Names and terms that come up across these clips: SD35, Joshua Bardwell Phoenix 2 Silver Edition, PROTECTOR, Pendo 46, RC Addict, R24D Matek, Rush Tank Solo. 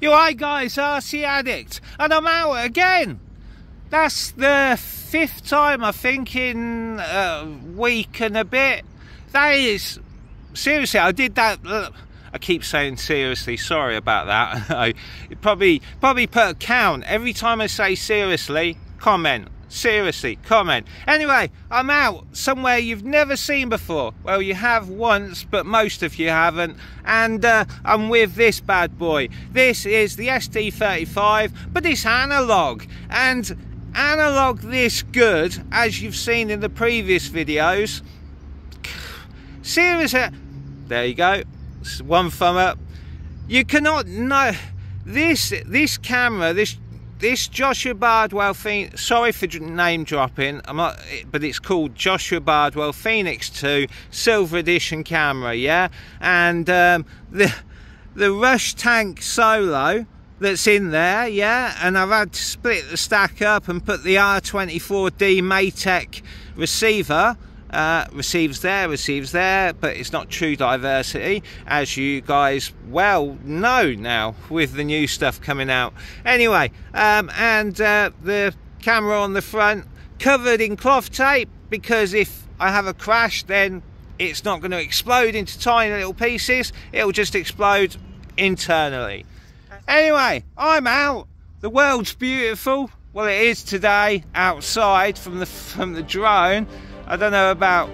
Yo, hi guys, RC Addict, and I'm out again. That's the fifth time I think in a week and a bit. That is, seriously, I did that. I keep saying seriously, sorry about that. I probably put a count. Every time I say seriously, comment. Seriously, comment. Anyway, I'm out somewhere you've never seen before. Well, you have once, but most of you haven't. And I'm with this bad boy. This is the SD35, but it's analog. And analog this good, as you've seen in the previous videos. Seriously, there you go. One thumb up. You cannot know this camera. This Joshua Bardwell Phoenix, sorry for name dropping, but it's called Joshua Bardwell Phoenix 2 Silver Edition camera, yeah? And the Rush Tank Solo that's in there, yeah? And I've had to split the stack up and put the R24D Matek receiver. Receives there, but it's not true diversity, as you guys well know now with the new stuff coming out. Anyway, the camera on the front covered in cloth tape, because if I have a crash, then it's not going to explode into tiny little pieces. It'll just explode internally. Anyway, I'm out. The world's beautiful. Well, it is today outside from the drone. I don't know about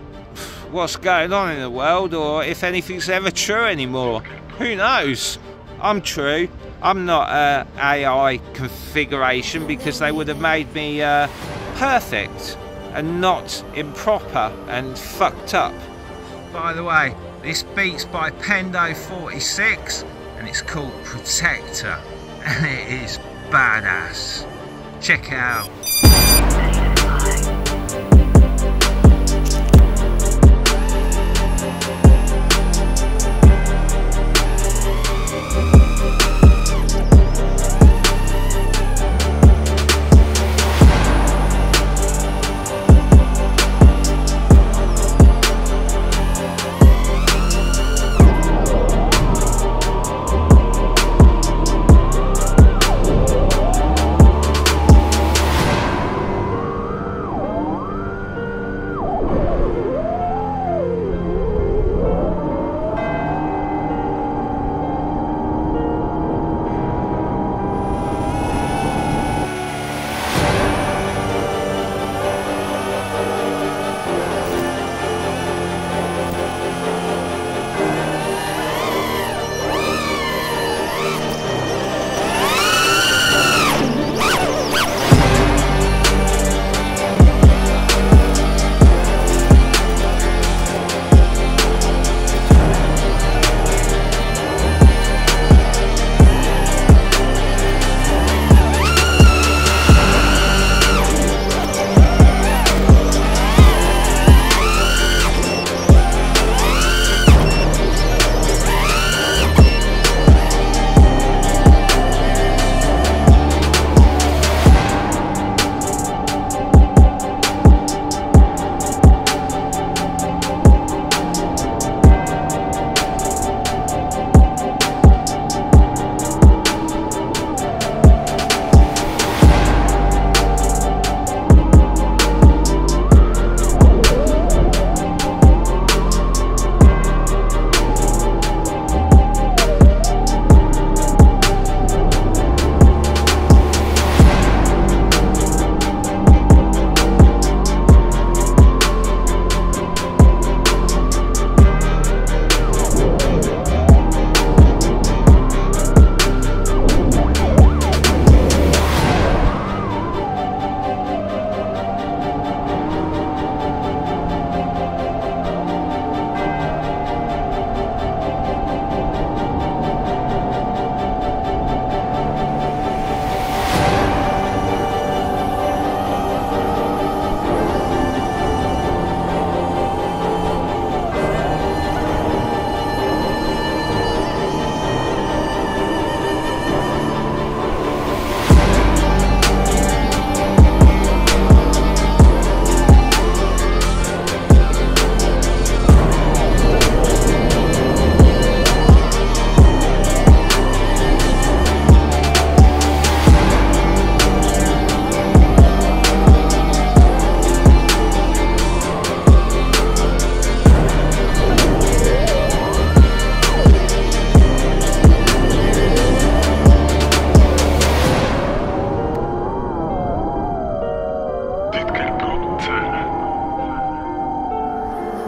what's going on in the world, or if anything's ever true anymore. Who knows? I'm true. I'm not an AI configuration, because they would have made me perfect and not improper and fucked up. By the way, this beat's by Pendo 46 and it's called Protector, and it is badass. Check it out.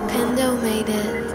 Pendo made it.